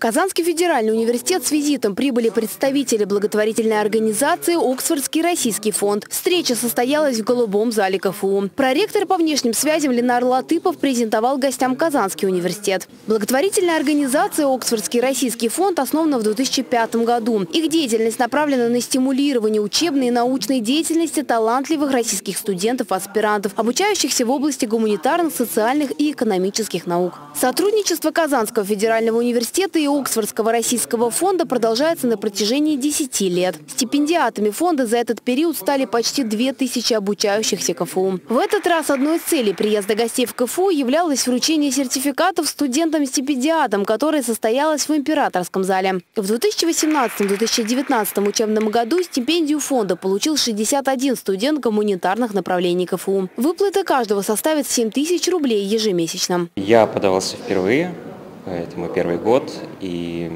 Казанский федеральный университет с визитом прибыли представители благотворительной организации «Оксфордский Российский фонд». Встреча состоялась в Голубом зале КФУ. Проректор по внешним связям Линар Латыпов презентовал гостям Казанский университет. Благотворительная организация «Оксфордский Российский фонд» основана в 2005 году. Их деятельность направлена на стимулирование учебной и научной деятельности талантливых российских студентов-аспирантов, обучающихся в области гуманитарных, социальных и экономических наук. Сотрудничество Казанского федерального университета и Оксфордского российского фонда продолжается на протяжении 10 лет. Стипендиатами фонда за этот период стали почти 2000 обучающихся КФУ. В этот раз одной из целей приезда гостей в КФУ являлось вручение сертификатов студентам-стипендиатам, которое состоялось в Императорском зале. В 2018-2019 учебном году стипендию фонда получил 61 студент гуманитарных направлений КФУ. Выплата каждого составит 7000 рублей ежемесячно. Я подавался впервые. Это мой первый год, и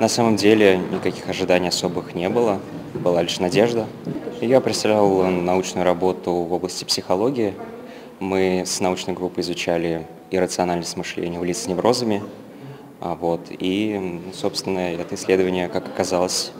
на самом деле никаких ожиданий особых не было, была лишь надежда. Я представлял научную работу в области психологии. Мы с научной группой изучали иррациональность мышления у лиц с неврозами. И, собственно, это исследование, как оказалось,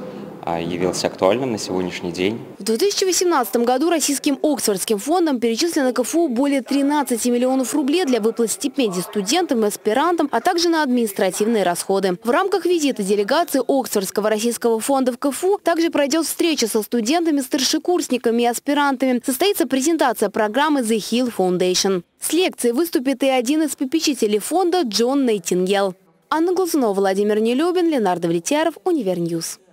явился актуальным на сегодняшний день. В 2018 году российским Оксфордским фондом перечислено КФУ более 13 миллионов рублей для выплат стипендий студентам и аспирантам, а также на административные расходы. В рамках визита делегации Оксфордского российского фонда в КФУ также пройдет встреча со студентами, старшекурсниками и аспирантами. Состоится презентация программы The Hill Foundation. С лекцией выступит и один из попечителей фонда Джон Нейтингел. Анна Глазунова, Владимир Нелюбин, Линар Давлетьяров, Универньюз.